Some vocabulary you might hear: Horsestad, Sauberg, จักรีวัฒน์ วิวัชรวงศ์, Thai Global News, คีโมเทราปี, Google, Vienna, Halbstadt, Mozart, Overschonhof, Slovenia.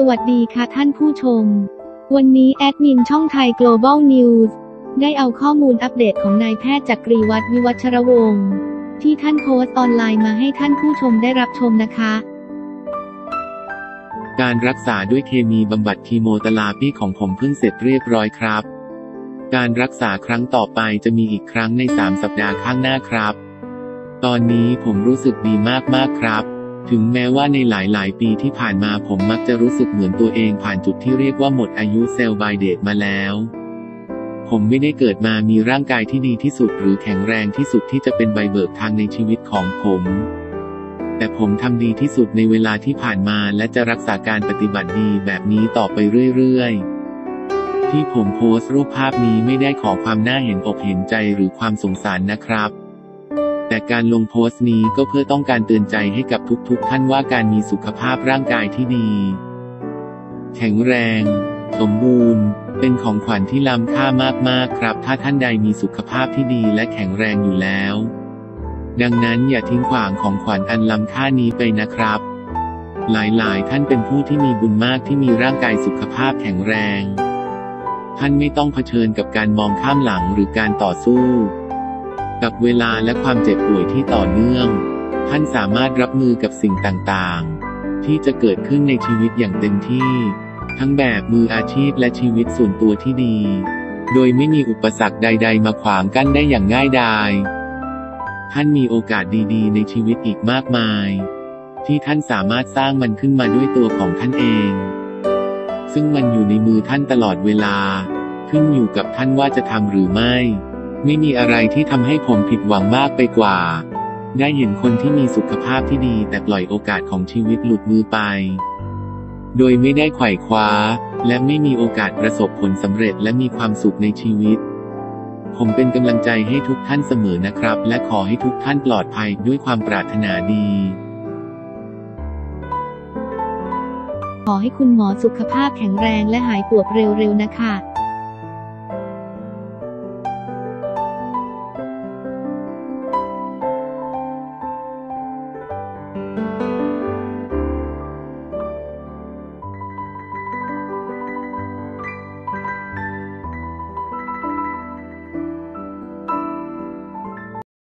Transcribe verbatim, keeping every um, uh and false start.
สวัสดีค่ะท่านผู้ชมวันนี้แอดมินช่องไทย Global News ได้เอาข้อมูลอัปเดตของนายแพทย์จักรีวัฒน์ วิวัชรวงศ์ที่ท่านโพสต์ออนไลน์มาให้ท่านผู้ชมได้รับชมนะคะการรักษาด้วยเคมีบำบัดคีโมเทราปีของผมเพิ่งเสร็จเรียบร้อยครับการรักษาครั้งต่อไปจะมีอีกครั้งในสามสัปดาห์ข้างหน้าครับตอนนี้ผมรู้สึกดีมากๆครับถึงแม้ว่าในหลายๆปีที่ผ่านมาผมมักจะรู้สึกเหมือนตัวเองผ่านจุดที่เรียกว่าหมดอายุเซลล์ไบเดตมาแล้วผมไม่ได้เกิดมามีร่างกายที่ดีที่สุดหรือแข็งแรงที่สุดที่จะเป็นใบเบิกทางในชีวิตของผมแต่ผมทำดีที่สุดในเวลาที่ผ่านมาและจะรักษาการปฏิบัติดีแบบนี้ต่อไปเรื่อยๆที่ผมโพสต์รูปภาพนี้ไม่ได้ขอความน่าเห็นอกเห็นใจหรือความสงสารนะครับแต่การลงโพสต์นี้ก็เพื่อต้องการเตือนใจให้กับทุกๆท่านว่าการมีสุขภาพร่างกายที่ดีแข็งแรงสมบูรณ์เป็นของขวัญที่ล้ำค่ามากๆครับถ้าท่านใดมีสุขภาพที่ดีและแข็งแรงอยู่แล้วดังนั้นอย่าทิ้งขวางของขวัญอันล้ำค่านี้ไปนะครับหลายๆท่านเป็นผู้ที่มีบุญมากที่มีร่างกายสุขภาพแข็งแรงท่านไม่ต้องเผชิญกับการมองข้ามหลังหรือการต่อสู้กับเวลาและความเจ็บป่วยที่ต่อเนื่องท่านสามารถรับมือกับสิ่งต่างๆที่จะเกิดขึ้นในชีวิตอย่างเต็มที่ทั้งแบบมืออาชีพและชีวิตส่วนตัวที่ดีโดยไม่มีอุปสรรคใดๆมาขวางกั้นได้อย่างง่ายดายท่านมีโอกาสดีๆในชีวิตอีกมากมายที่ท่านสามารถสร้างมันขึ้นมาด้วยตัวของท่านเองซึ่งมันอยู่ในมือท่านตลอดเวลาขึ้นอยู่กับท่านว่าจะทำหรือไม่ไม่มีอะไรที่ทำให้ผมผิดหวังมากไปกว่าได้เห็นคนที่มีสุขภาพที่ดีแต่ปล่อยโอกาสของชีวิตหลุดมือไปโดยไม่ได้ไขว่คว้าและไม่มีโอกาสประสบผลสำเร็จและมีความสุขในชีวิตผมเป็นกำลังใจให้ทุกท่านเสมอนะครับและขอให้ทุกท่านปลอดภัยด้วยความปรารถนาดีขอให้คุณหมอสุขภาพแข็งแรงและหายปวดเร็วๆนะคะ